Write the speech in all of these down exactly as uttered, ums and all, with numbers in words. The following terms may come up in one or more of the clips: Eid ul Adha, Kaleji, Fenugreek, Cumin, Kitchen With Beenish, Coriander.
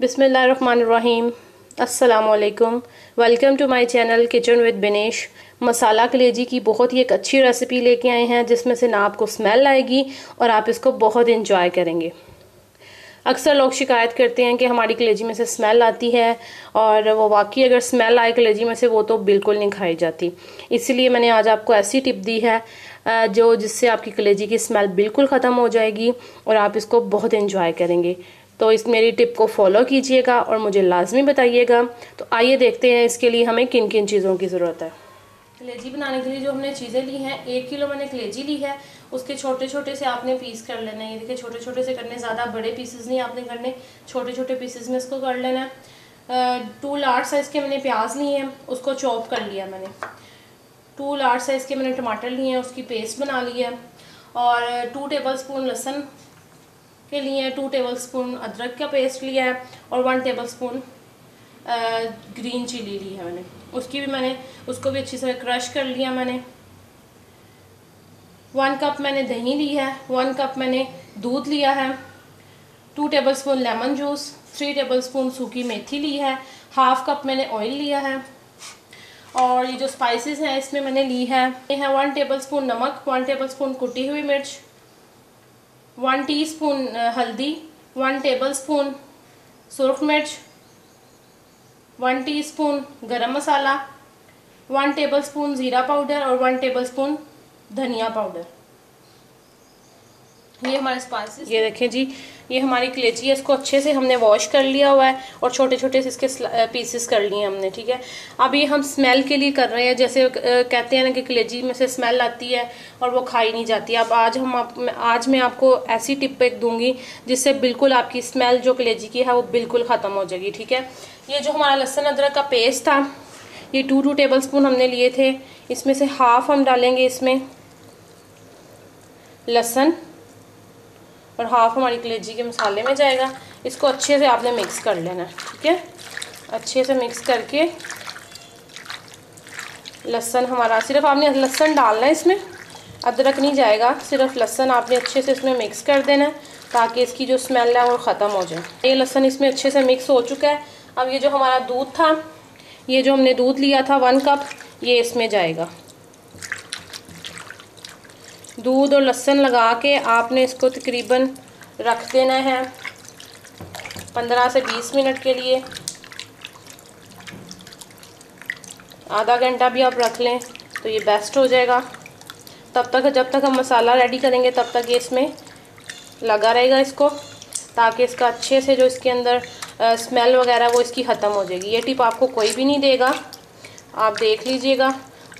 बिस्मिल्लाहिर्रहमानिर्रहीम, अस्सलामुअलैकुम। Welcome to my channel kitchen with Binish. Masala कलेजी की बहुत ही एक अच्छी रेसिपी लेके आए हैं जिसमें से ना आपको स्मेल आएगी और आप इसको बहुत एंजॉय करेंगे। अक्सर लोग शिकायत करते हैं कि हमारी कलेजी में से स्मेल आती है, और वो वाकई अगर स्मेल आए कलेजी में से वो तो बिल्कुल नहीं खाई जाती। इसीलिए मैंने आज आपको ऐसी टिप दी है जो जिससे आपकी कलेजी की स्मेल बिल्कुल ख़त्म हो जाएगी और आप इसको बहुत एंजॉय करेंगे। तो इस मेरी टिप को फॉलो कीजिएगा और मुझे लाजमी बताइएगा। तो आइए देखते हैं इसके लिए हमें किन किन चीज़ों की ज़रूरत है। कलेजी बनाने के लिए जो हमने चीज़ें ली हैं, एक किलो मैंने कलेजी ली है, उसके छोटे छोटे से आपने पीस कर लेना है। ये देखिए छोटे छोटे से करने, ज़्यादा बड़े पीसेस नहीं आपने करने, छोटे छोटे पीसेस में इसको कर लेना है। टू लार्ज साइज़ के मैंने प्याज लिए हैं, उसको चॉप कर लिया मैंने। टू लार्ज साइज़ के मैंने टमाटर लिए हैं, उसकी पेस्ट बना ली है। और टू टेबल स्पून लहसुन के लिए टू टेबलस्पून अदरक का पेस्ट लिया है, और वन टेबलस्पून ग्रीन चिली ली है मैंने, उसकी भी मैंने उसको भी अच्छी से क्रश कर लिया मैंने। वन कप मैंने दही ली है, वन कप मैंने दूध लिया है, two tablespoon lemon juice, three tablespoon सूखी मेथी ली है, हाफ कप मैंने ऑयल लिया है। और ये जो स्पाइसेस हैं इसमें मैंने ली है ये है वन टेबलस्पून नमक, वन टेबलस्पून कुटी हुई मिर्च, वन टीस्पून हल्दी, वन टेबलस्पून सुरख मिर्च, one teaspoon garam masala, one tablespoon ज़ीरा पाउडर और वन टेबलस्पून धनिया पाउडर। ये हमारे स्पाइसेस। ये देखें जी, ये हमारी कलेजी है, इसको अच्छे से हमने वॉश कर लिया हुआ है और छोटे छोटे से इसके पीसेस कर लिए हमने, ठीक है। अब ये हम स्मेल के लिए कर रहे हैं। जैसे कहते हैं ना कि कलेजी में से स्मेल आती है और वो खाई नहीं जाती। अब आज हम आप आज मैं आपको ऐसी टिप एक दूंगी जिससे बिल्कुल आपकी स्मेल जो कलेजी की है वो बिल्कुल ख़त्म हो जाएगी, ठीक है। ये जो हमारा लहसुन अदरक का पेस्ट था, ये टू टू टेबल स्पून हमने लिए थे, इसमें से हाफ हम डालेंगे इसमें लहसुन और हाफ हमारी कलेजी के मसाले में जाएगा। इसको अच्छे से आपने मिक्स कर लेना है, ठीक है। अच्छे से मिक्स करके लहसुन हमारा, सिर्फ आपने लहसुन डालना है इसमें, अदरक नहीं जाएगा, सिर्फ लहसुन आपने अच्छे से इसमें मिक्स कर देना है ताकि इसकी जो स्मेल है वो ख़त्म हो जाए। ये लहसुन इसमें अच्छे से मिक्स हो चुका है। अब ये जो हमारा दूध था, ये जो हमने दूध लिया था वन कप, ये इसमें जाएगा। दूध और लहसुन लगा के आपने इसको तकरीबन रख देना है पंद्रह से बीस मिनट के लिए। आधा घंटा भी आप रख लें तो ये बेस्ट हो जाएगा। तब तक जब तक हम मसाला रेडी करेंगे तब तक ये इसमें लगा रहेगा इसको, ताकि इसका अच्छे से जो इसके अंदर आ, स्मेल वगैरह वो इसकी ख़त्म हो जाएगी। ये टिप आपको कोई भी नहीं देगा, आप देख लीजिएगा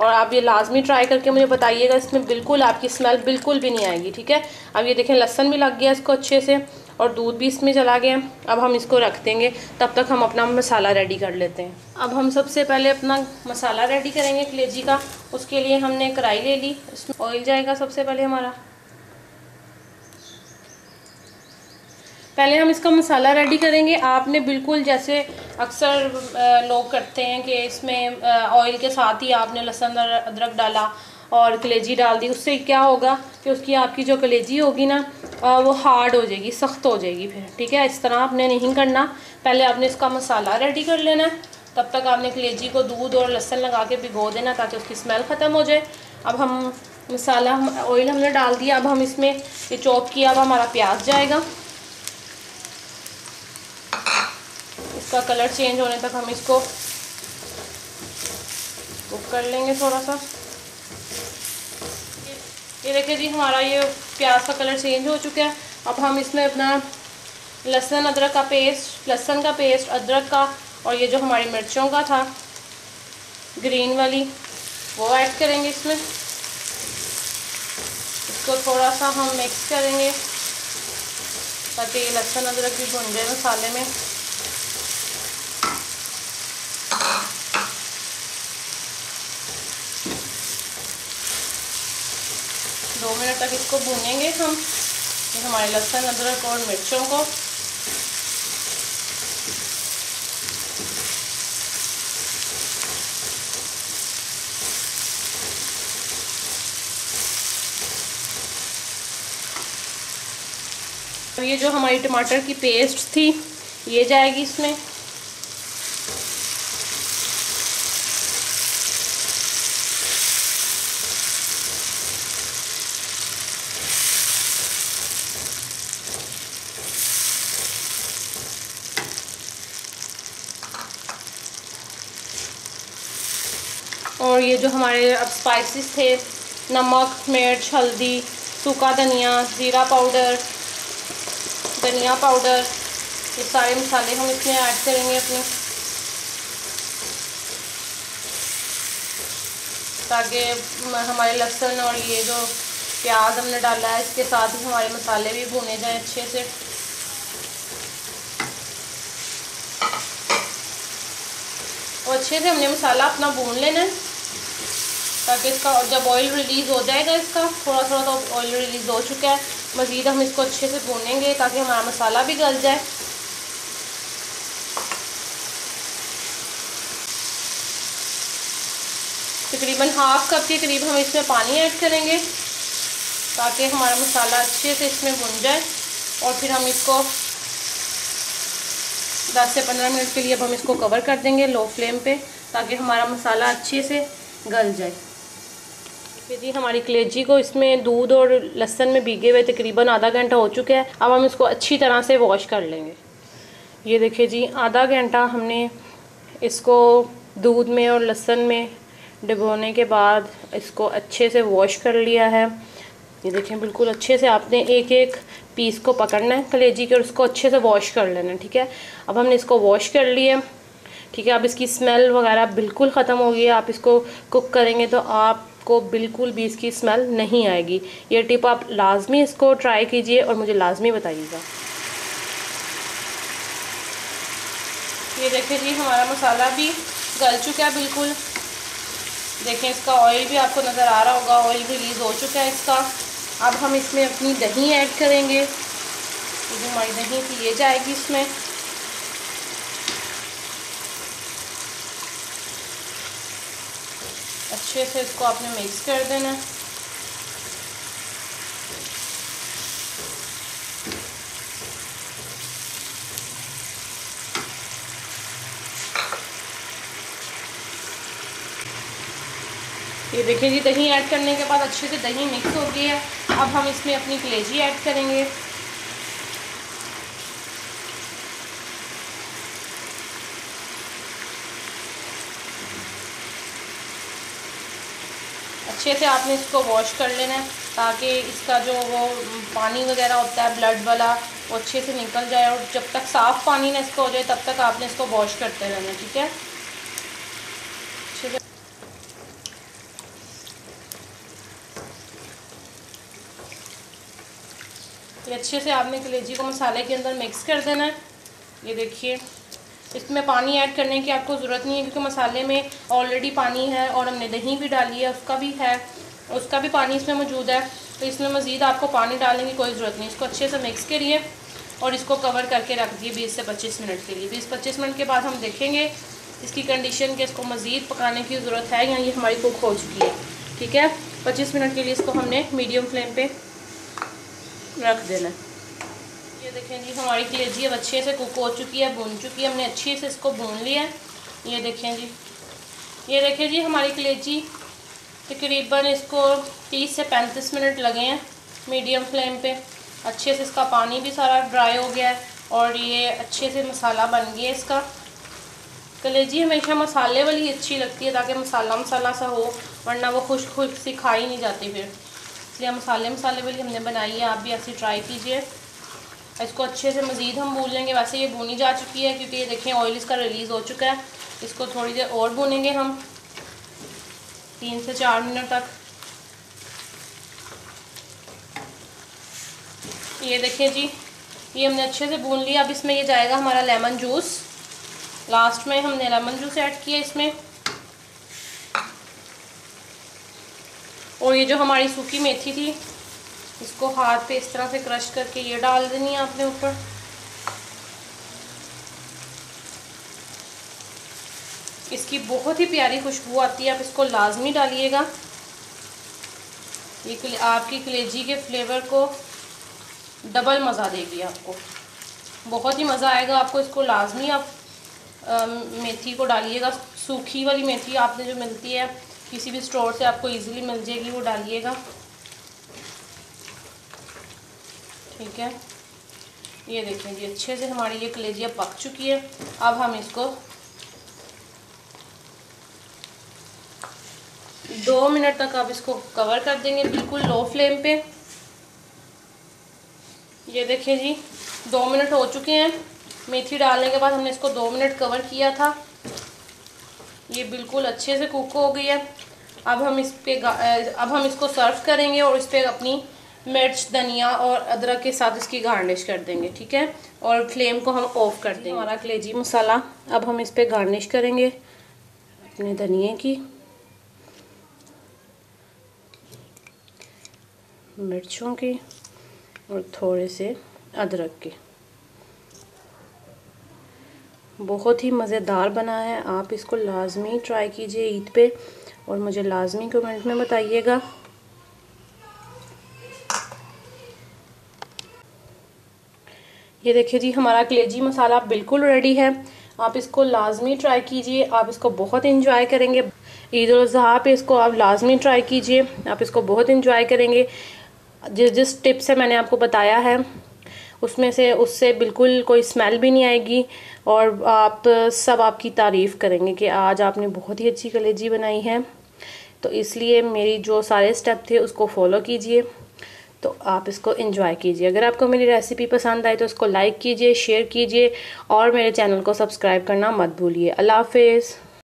और आप ये लाजमी ट्राई करके मुझे बताइएगा। इसमें बिल्कुल आपकी स्मेल बिल्कुल भी नहीं आएगी, ठीक है। अब ये देखें लहसुन भी लग गया इसको अच्छे से और दूध भी इसमें चला गया। अब हम इसको रख देंगे, तब तक हम अपना मसाला रेडी कर लेते हैं। अब हम सबसे पहले अपना मसाला रेडी करेंगे कलेजी का। उसके लिए हमने कढ़ाई ले ली, इसमें ऑयल जाएगा सबसे पहले हमारा। पहले हम इसका मसाला रेडी करेंगे। आपने बिल्कुल जैसे अक्सर लोग करते हैं कि इसमें ऑयल के साथ ही आपने लहसुन अदरक डाला और कलेजी डाल दी, उससे क्या होगा कि उसकी आपकी जो कलेजी होगी ना वो हार्ड हो जाएगी, सख्त हो जाएगी फिर, ठीक है। इस तरह आपने नहीं करना। पहले आपने इसका मसाला रेडी कर लेना है, तब तक आपने कलेजी को दूध और लहसुन लगा के भिगो देना ताकि उसकी स्मेल ख़त्म हो जाए। अब हम मसाला हम ऑयल हमने डाल दिया, अब हम इसमें ये चॉप किया अब हमारा प्याज जाएगा। इसका कलर चेंज होने तक हम इसको कुक कर लेंगे थोड़ा सा। ये देखिए जी हमारा ये प्याज का कलर चेंज हो चुका है। अब हम इसमें अपना लहसुन अदरक का पेस्ट, लहसुन का पेस्ट, अदरक का और ये जो हमारी मिर्चों का था ग्रीन वाली वो ऐड करेंगे इसमें। इसको थोड़ा सा हम मिक्स करेंगे ताकि ये लहसुन अदरक भी भुन जाए मसाले में। दो मिनट तक इसको भूनेंगे हम ये हमारे लहसुन अदरक और मिर्चों को। ये जो हमारी टमाटर की पेस्ट थी ये जाएगी इसमें। और ये जो हमारे अब स्पाइसेस थे, नमक, मिर्च, हल्दी, सूखा धनिया, जीरा पाउडर, धनिया पाउडर, ये सारे मसाले हम इसमें ऐड करेंगे अपने, ताकि हमारे लहसुन और ये जो प्याज हमने डाला है इसके साथ ही हमारे मसाले भी भुने जाएं अच्छे से। और अच्छे से हमने मसाला अपना भून लेना है, ताकि इसका जब ऑयल रिलीज़ हो जाएगा, इसका थोड़ा थोड़ा तो ऑयल रिलीज़ हो चुका है, मज़ीद हम इसको अच्छे से भूनेंगे ताकि हमारा मसाला भी गल जाए। तकरीबन हाफ कप के करीब हम इसमें पानी ऐड करेंगे, ताकि हमारा मसाला अच्छे से इसमें भुन जाए। और फिर हम इसको दस से पंद्रह मिनट के लिए अब हम इसको कवर कर देंगे लो फ्लेम पे, ताकि हमारा मसाला अच्छे से गल जाए। जी हमारी कलेजी को इसमें दूध और लहसुन में भीगे हुए तकरीबन आधा घंटा हो चुका है। अब हम इसको अच्छी तरह से वॉश कर लेंगे। ये देखिए जी, आधा घंटा हमने इसको दूध में और लहसुन में डुबोने के बाद इसको अच्छे से वॉश कर लिया है। ये देखें, बिल्कुल अच्छे से आपने एक एक पीस को पकड़ना है कलेजी के और उसको अच्छे से वॉश कर लेना है। ठीक है, अब हमने इसको वॉश कर लिया। ठीक है, अब इसकी स्मेल वगैरह बिल्कुल ख़त्म हो गई है। आप इसको कुक करेंगे तो आपको बिल्कुल भी इसकी स्मेल नहीं आएगी। ये टिप आप लाजमी इसको ट्राई कीजिए और मुझे लाजमी बताइएगा। ये देखिए जी, हमारा मसाला भी गल चुका है बिल्कुल। देखें, इसका ऑयल भी आपको नज़र आ रहा होगा, ऑयल रिलीज़ हो चुका है इसका। अब हम इसमें अपनी दही ऐड करेंगे। जो हमारी दही थी ये जाएगी इसमें। अच्छे से इसको आपने मिक्स कर देना है। ये देखिए जी, दही ऐड करने के बाद अच्छे से दही मिक्स हो गई है। अब हम इसमें अपनी कलेजी ऐड करेंगे। अच्छे से आपने इसको वॉश कर लेना है, ताकि इसका जो वो पानी वगैरह होता है ब्लड वाला वो अच्छे से निकल जाए। और जब तक साफ़ पानी ना इसको हो जाए तब तक आपने इसको वॉश करते रहना। ठीक है, अच्छे से। ये अच्छे से आपने कलेजी को मसाले के अंदर मिक्स कर देना है। ये देखिए, इसमें पानी ऐड करने की आपको ज़रूरत नहीं है, क्योंकि मसाले में ऑलरेडी पानी है और हमने दही भी डाली है, उसका भी है, उसका भी पानी इसमें मौजूद है। तो इसमें मज़ीद आपको पानी डालने की कोई ज़रूरत नहीं। इसको अच्छे से मिक्स करिए और इसको कवर करके रख दिए बीस से पच्चीस मिनट के लिए। बीस पच्चीस मिनट के बाद हम देखेंगे इसकी कंडीशन कि इसको मज़ीद पकाने की ज़रूरत है या ये हमारी कुक हो चुकी है। ठीक है, पच्चीस मिनट के लिए इसको हमने मीडियम फ्लेम पर रख देना। ये देखें जी, हमारी कलेजी अब अच्छे से कुक हो चुकी है, भून चुकी है, हमने अच्छे से इसको भून लिया है। ये देखें जी, ये देखें जी, हमारी कलेजी तकरीबन इसको तीस से पैंतीस मिनट लगे हैं मीडियम फ्लेम पे। अच्छे से इसका पानी भी सारा ड्राई हो गया है और ये अच्छे से मसाला बन गया है इसका। कलेजी हमेशा मसाले वाली अच्छी लगती है, ताकि मसाला मसाला सा हो, वरना वो खुश खुश सी खाई नहीं जाती फिर। इसलिए मसाले मसाले वाली हमने बनाई है, आप भी ऐसे ट्राई कीजिए। इसको अच्छे से मज़ीद हम भून लेंगे। वैसे ये भूनी जा चुकी है, क्योंकि ये देखें ऑयल इसका रिलीज़ हो चुका है। इसको थोड़ी देर और भूनेंगे हम, तीन से चार मिनट तक। ये देखिए जी, ये हमने अच्छे से भून लिया। अब इसमें ये जाएगा हमारा लेमन जूस। लास्ट में हमने लेमन जूस ऐड किया इसमें। और ये जो हमारी सूखी मेथी थी, इसको हाथ पे इस तरह से क्रश करके ये डाल देनी है आपने ऊपर। इसकी बहुत ही प्यारी खुशबू आती है, आप इसको लाजमी डालिएगा। ये आपकी कलेजी के फ्लेवर को डबल मज़ा देगी आपको। बहुत ही मज़ा आएगा आपको। इसको लाजमी आप आ, मेथी को डालिएगा, सूखी वाली मेथी आपने जो मिलती है किसी भी स्टोर से आपको इजीली मिल जाएगी, वो डालिएगा। ठीक है, ये देखें जी अच्छे से हमारी ये कलेजिया पक चुकी है। अब हम इसको दो मिनट तक आप इसको कवर कर देंगे बिल्कुल लो फ्लेम पे। ये देखिए जी दो मिनट हो चुके हैं, मेथी डालने के बाद हमने इसको दो मिनट कवर किया था, ये बिल्कुल अच्छे से कुक हो गई है। अब हम इस पे अब हम इसको सर्व करेंगे और इस पे अपनी मिर्च, धनिया और अदरक के साथ इसकी गार्निश कर देंगे। ठीक है, और फ्लेम को हम ऑफ कर देंगे। हमारा कलेजी मसाला अब हम इस पे गार्निश करेंगे अपने धनिया की, मिर्चों की और थोड़े से अदरक के। बहुत ही मज़ेदार बना है, आप इसको लाजमी ट्राई कीजिए ईद पे और मुझे लाजमी कमेंट में बताइएगा। ये देखिए जी हमारा कलेजी मसाला बिल्कुल रेडी है, आप इसको लाजमी ट्राई कीजिए, आप इसको बहुत इंजॉय करेंगे। ईद उल अज़हा पे इसको आप लाजमी ट्राई कीजिए, आप इसको बहुत इंजॉय करेंगे। जिस जिस टिप से मैंने आपको बताया है उसमें से उससे बिल्कुल कोई स्मेल भी नहीं आएगी और आप सब आपकी तारीफ़ करेंगे कि आज आपने बहुत ही अच्छी कलेजी बनाई है। तो इसलिए मेरी जो सारे स्टेप थे उसको फॉलो कीजिए, तो आप इसको एंजॉय कीजिए। अगर आपको मेरी रेसिपी पसंद आए तो इसको लाइक कीजिए, शेयर कीजिए और मेरे चैनल को सब्सक्राइब करना मत भूलिए। अल्लाह हाफ़िज़।